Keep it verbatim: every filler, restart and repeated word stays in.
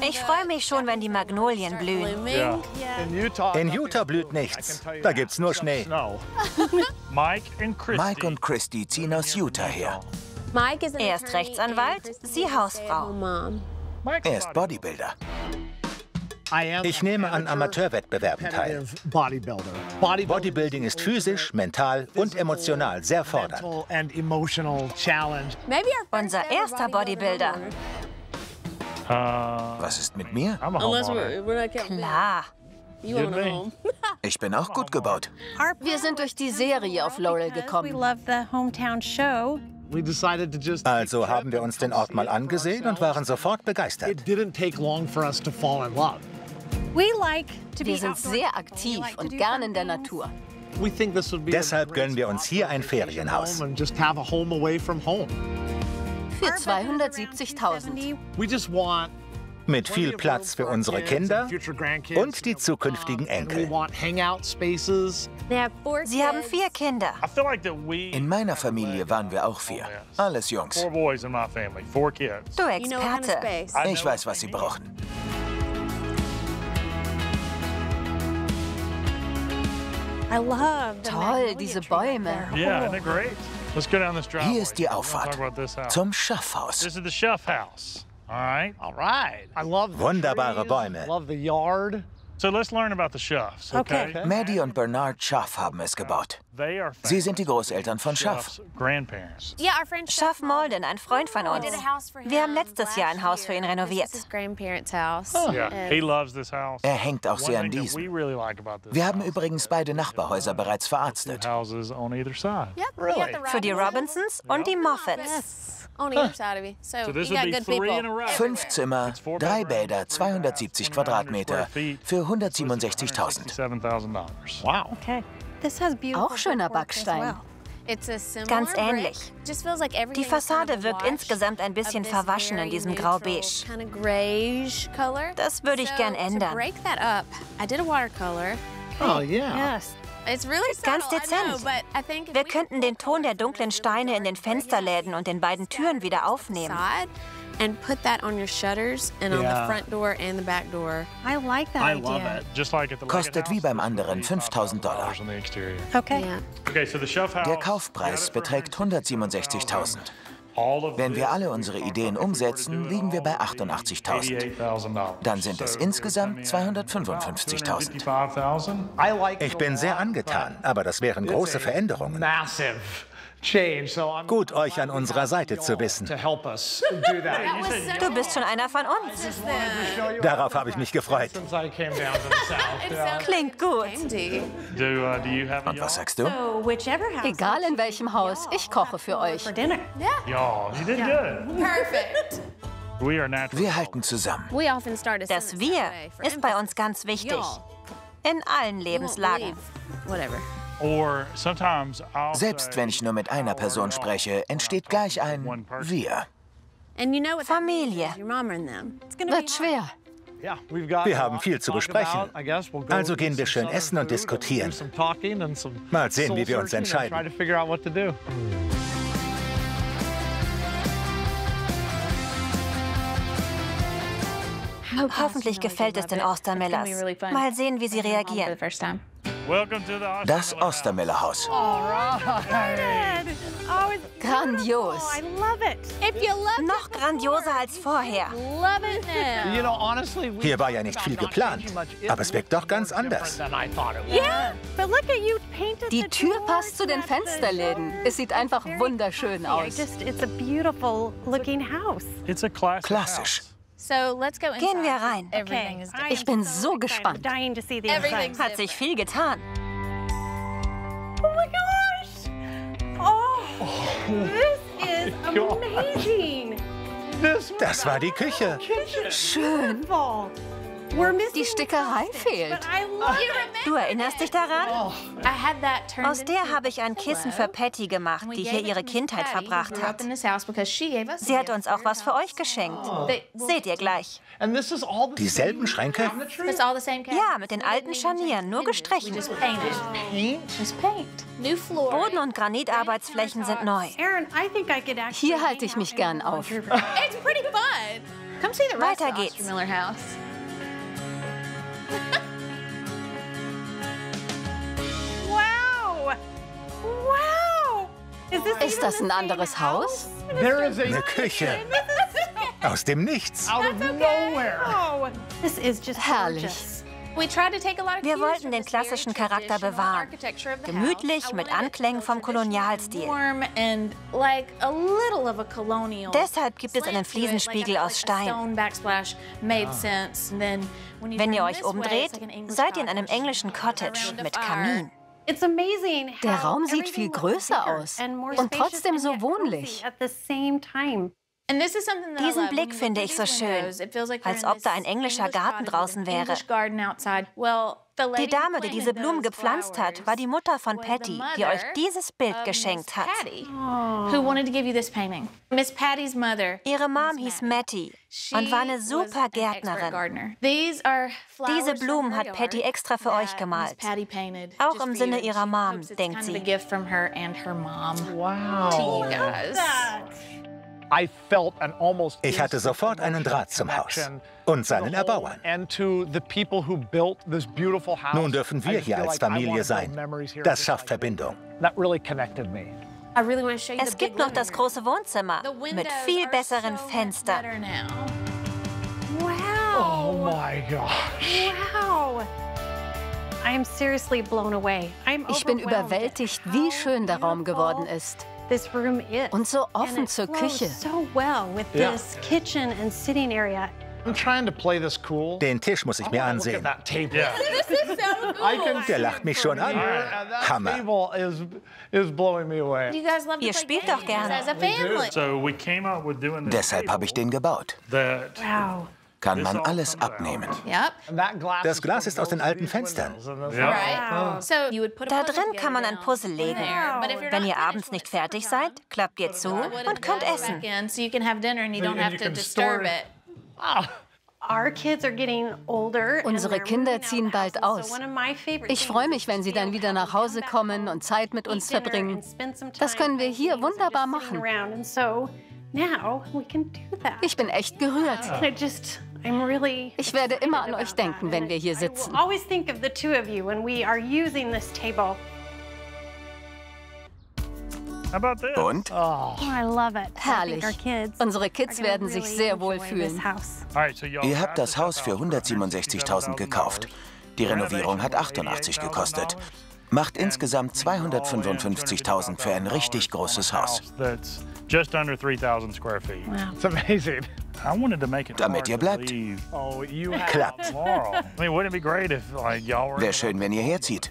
Ich freue mich schon, wenn die Magnolien blühen. Ja. In Utah blüht nichts. Da gibt's nur Schnee. Mike und Christy ziehen aus Utah her. Er ist Rechtsanwalt, sie Hausfrau. Er ist Bodybuilder. Ich nehme an Amateurwettbewerben teil. Bodybuilding ist physisch, mental und emotional sehr fordernd. Unser erster Bodybuilder. Was ist mit mir? Klar. Ich bin auch gut gebaut. Wir sind durch die Serie auf Laurel gekommen. Also haben wir uns den Ort mal angesehen und waren sofort begeistert. Wir sind sehr aktiv und gern in der Natur. Deshalb gönnen wir uns hier ein Ferienhaus. Für zweihundertsiebzigtausend. Mit viel Platz für unsere Kinder und die zukünftigen Enkel. Sie haben vier Kinder. In meiner Familie waren wir auch vier. Alles Jungs. Du Experte. Ich weiß, was sie brauchen. Toll, diese Bäume. Ja, great. Hier ist die Auffahrt zum Schaffhaus. Wunderbare Bäume. Okay. Maddie und Bernard Schaff haben es gebaut. Sie sind die Großeltern von Schaff. Schaff Molden, ein Freund von uns. Wir haben letztes Jahr ein Haus für ihn renoviert. Oh. Er hängt auch sehr an diesem. Wir haben übrigens beide Nachbarhäuser bereits verarztet. Für die Robinsons und die Moffats. Fünf Zimmer, drei Bäder, zweihundertsiebzig Quadratmeter für hundertsiebenundsechzigtausend. Wow. Auch schöner Backstein. Ganz ähnlich. Die Fassade wirkt insgesamt ein bisschen verwaschen in diesem grau-beige. Das würde ich gern ändern. Oh, ja. Ganz dezent. Wir könnten den Ton der dunklen Steine in den Fensterläden und den beiden Türen wieder aufnehmen. Kostet wie beim anderen fünftausend Dollar. Okay. Der Kaufpreis beträgt hundertsiebenundsechzigtausend. Wenn wir alle unsere Ideen umsetzen, liegen wir bei achtundachtzigtausend. Dann sind es insgesamt zweihundertfünfundfünfzigtausend. Ich bin sehr angetan, aber das wären große Veränderungen. Gut, euch an unserer Seite zu wissen. Du bist schon einer von uns. Darauf habe ich mich gefreut. Klingt gut. Und was sagst du? Egal in welchem Haus, ich koche für euch. Perfekt. Wir halten zusammen. Das Wir ist bei uns ganz wichtig. In allen Lebenslagen. Selbst wenn ich nur mit einer Person spreche, entsteht gleich ein Wir. Familie. Wird schwer. Wir haben viel zu besprechen. Also gehen wir schön essen und diskutieren. Mal sehen, wie wir uns entscheiden. Hoffentlich gefällt es den Ostermillers. Mal sehen, wie sie reagieren. Das Ostermiller Haus. Grandios. Noch grandioser als vorher. Hier war ja nicht viel geplant, aber es wirkt doch ganz anders. Die Tür passt zu den Fensterläden. Es sieht einfach wunderschön aus. Klassisch. Gehen wir rein. Okay. Ich bin so gespannt. Hat sich viel getan. Oh mein Gott! Oh, this is amazing. Das war die Küche. Schön. Die Stickerei fehlt. Du erinnerst dich daran? Aus der habe ich ein Kissen für Patty gemacht, die hier ihre Kindheit verbracht hat. Sie hat uns auch was für euch geschenkt. Seht ihr gleich. Dieselben Schränke? Ja, mit den alten Scharnieren, nur gestrichen. Boden- und Granitarbeitsflächen sind neu. Hier halte ich mich gern auf. Come see the rest Weiter of the geht's. Ostermiller house. Wow! Wow! Is this Ist das ein anderes Haus? There is a Eine Küche. Aus dem Nichts. Out of nowhere. Oh, this is just herrlich. Wir wollten den klassischen Charakter bewahren. Gemütlich mit Anklängen vom Kolonialstil. Deshalb gibt es einen Fliesenspiegel aus Stein. Wenn ihr euch umdreht, seid ihr in einem englischen Cottage mit Kamin. Der Raum sieht viel größer aus und trotzdem so wohnlich. Diesen Blick finde ich so schön, als ob da ein englischer Garten draußen wäre. Die Dame, die diese Blumen gepflanzt hat, war die Mutter von Patty, die euch dieses Bild geschenkt hat. Ihre Mom hieß Mattie und war eine super Gärtnerin. Diese Blumen hat Patty extra für euch gemalt. Auch im Sinne ihrer Mom, denkt sie. Wow. Ich hatte sofort einen Draht zum Haus und seinen Erbauern. Nun dürfen wir hier als Familie sein. Das schafft Verbindung. Es gibt noch das große Wohnzimmer mit viel besseren Fenstern. Wow! Oh my gosh! Wow! Ich bin überwältigt, wie schön der Raum geworden ist. Und so offen zur Küche. Den Tisch muss ich mir ansehen. Der lacht mich schon an. Hammer. Ihr spielt doch gerne. Deshalb habe ich den gebaut. Wow. Kann man alles abnehmen. Das Glas ist aus den alten Fenstern. Da drin kann man ein Puzzle legen. Wenn ihr abends nicht fertig seid, klappt ihr zu und könnt essen. Unsere Kinder ziehen bald aus. Ich freue mich, wenn sie dann wieder nach Hause kommen und Zeit mit uns verbringen. Das können wir hier wunderbar machen. Ich bin echt gerührt. Ich werde immer an euch denken, wenn wir hier sitzen. Und? Oh, herrlich. Unsere Kids werden sich sehr wohl fühlen. Ihr habt das Haus für hundertsiebenundsechzigtausend gekauft. Die Renovierung hat achtundachtzig gekostet. Macht insgesamt zweihundertfünfundfünfzigtausend für ein richtig großes Haus. Damit ihr bleibt. Klappt. Wäre schön, wenn ihr herzieht.